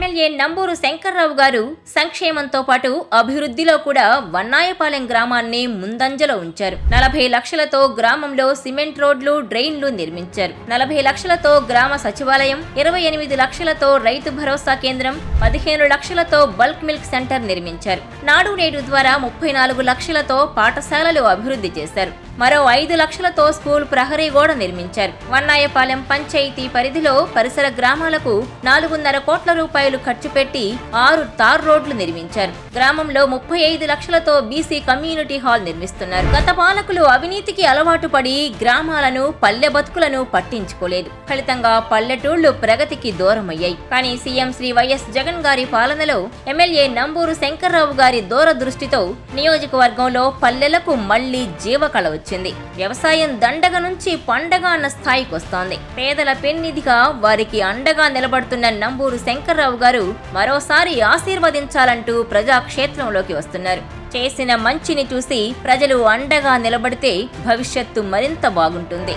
MLA Namburu Shankarrao గారు సంక్షేమంతో పాటు అభివృద్ధిలో కూడా వన్నాయపాలెం గ్రామాన్ని ముందంజలో ఉంచారు. 40 లక్షలతో గ్రామంలో సిమెంట్ రోడ్లు, డ్రైన్లు నిర్మించారు. 40 లక్షలతో గ్రామ సచివాలయం, 28 లక్షలతో రైతు భరోసా కేంద్రం, 15 లక్షలతో బల్క్ మిల్క్ సెంటర్ నిర్మించారు. నాడు నేడు ద్వారా 34 లక్షలతో పాఠశాలలు అభివృద్ధి చేశారు. మరో 5 లక్షలతో స్కూల్ ప్రహరీ గోడ నిర్మించారు. వన్నాయపాలెం పంచాయతీ పరిధిలో పరిసర గ్రామాలకు 4.5 కోట్ల రూపాయలు ఖర్చు పెట్టి 6 తార్ రోడ్లు నిర్మించారు. గ్రామంలో 35 లక్షలతో బీసీ కమ్యూనిటీ హాల్ నిర్మిస్తున్నారు. గత పాలకులు అవినీతికి అలవాటు పడి గ్రామాలను, పల్లె బతుకులను పట్టించుకోలేదు. ఫలితంగా పల్లెటూళ్లు ప్రగతికి దూరమయ్యాయి. కానీ సీఎం శ్రీ వైఎస్ జగన్ గారి పాలనలో ఎమ్మెల్యే నంబూరు శంకర్రావు గారి దూరదృష్టితో నియోజకవర్గంలో పల్లెలకు మళ్లీ జీవకళ వచ్చింది. వ్యవసాయం దండగ నుంచి పండగ అన్న స్థాయికి వస్తోంది. పేదల పెన్నిధిగా వారికి అండగా నిలబడుతున్న నంబూరు శంకర్రావు గారు మరోసారి ఆశీర్వదించాలంటూ ప్రజాక్షేత్రంలోకి వస్తున్నారు. చేసిన మంచిని చూసి ప్రజలు అండగా నిలబడితే భవిష్యత్తు మరింత బాగుంటుంది.